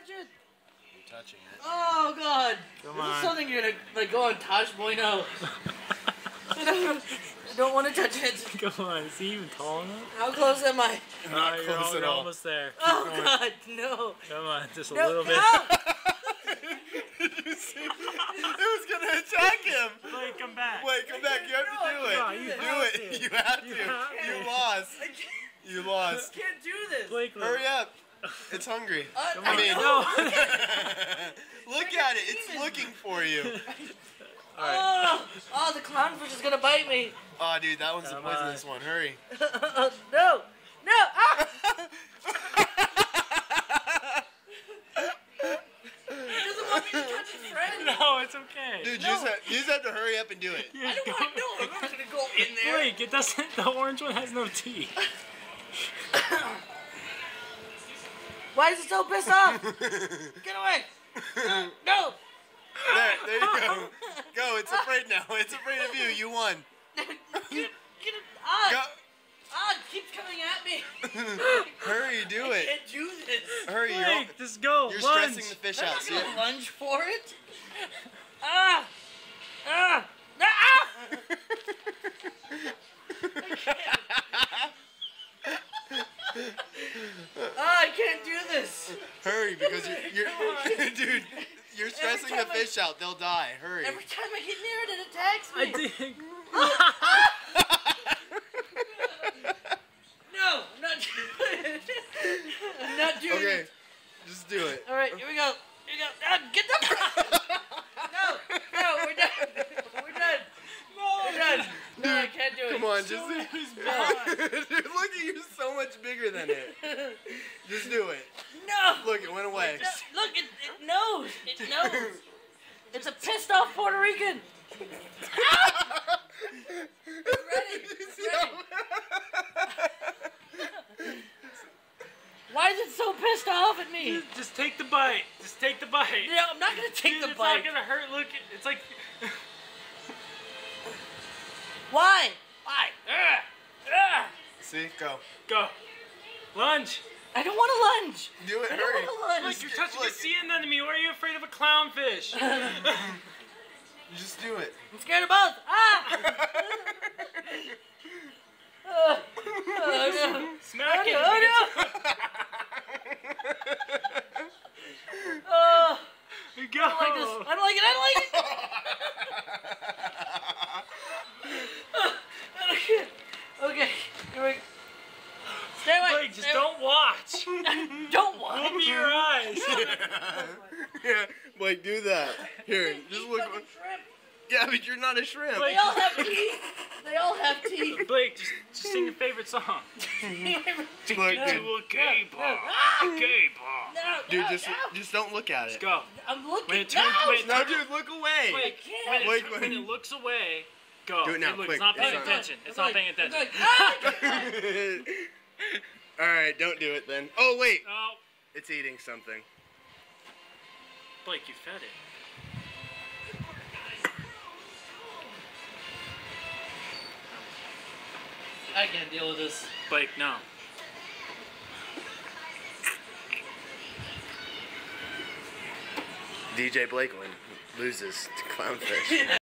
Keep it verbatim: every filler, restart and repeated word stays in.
touch it? You're touching it. Oh, God. Come Is on. This is something you're going to like, go on Tosh Bueno. I, don't, I don't want to touch it. Come on. Is he even tall enough? How close am I? You're not uh, close you're all, at you're all. almost there. Keep oh, going. God, no. Come on. Just a no, little bit. No. Did you see? It was going to attack him. Blake, come back. Blake, come I back. You have to do it. No, you do have it. To. You have to. You, have you to. lost. You lost. I can't do this. Blake, hurry up. It's hungry. Uh, I mean, no. Look at it. It's looking for you. All right. Oh, oh, the clownfish is going to bite me. Oh, dude, that one's Come the poisonous on. one. Hurry. No. No. Ah. No, it's okay. Dude, no. you, just have, you just have to hurry up and do it. I don't want to know. I'm not going to go in there. Blake, it doesn't. The orange one has no teeth. Why is it so pissed off? Get away! Uh, no! There, there you go. Go, it's afraid now. It's afraid of you. You won. Get it. Ah! Go. Ah! It keeps coming at me. Hurry, do I it. I can't do this. Hurry, Blake, you're just go. You're lunge. stressing the fish I'm out. I'm not gonna so lunge for it. Ah! Ah! Ah! Ah! I can't. Ah, I can't do this. Hurry, because you're, you're dude, you're stressing the fish I, out. They'll die. Hurry. Every time I get near it, it attacks me. I did. No, I'm not doing it. I'm not doing okay. it. Okay, just do it. All right, here we go. Here we go. Ah, get the. No, no, we're done. We're done. No, we're done. No, dude, I can't do it. Come on, just. Dude, look at you, so much bigger than it. Just do it. No. Look, it went away. No, look, it, it knows. It knows. It's a pissed off Puerto Rican. Ah! It's ready. It's ready. Why is it so pissed off at me? Just, just take the bite. Just take the bite. No, I'm not gonna take Dude, the it's bite. It's not gonna hurt. Look, it's like. Why? Why? Ugh. Ugh. See? Go. Go. Lunge. I don't want to lunge. Do it. I hurry. Don't want to lunge. Look, you're touching the sea anemone. Why are you afraid of a clownfish? Just do it. I'm scared of both. Ah! Oh, oh, no. Smack it. Oh, no. Oh. Go. I don't like this. I don't like it. I don't like it. Just don't watch. Don't watch. Open your eyes. Yeah, Blake, do that. Here, just look. Yeah, but you're not a shrimp. Blake. They all have teeth. They all have teeth. Blake, just, just sing your favorite song. Blake, no. To a K-pop. No. K-pop. No, no, dude, just, no. just don't look at it. Just go. I'm looking. When it turns, no. When it turns, no, dude, look away. Blake, when, Blake, it, when, when it looks away, go. Do it now, hey, look, Blake. It's not paying it's attention. It's not paying attention. All right, don't do it then. Oh wait, oh. It's eating something. Blake, you fed it. I can't deal with this. Blake, no. D J Blakeland loses to clownfish.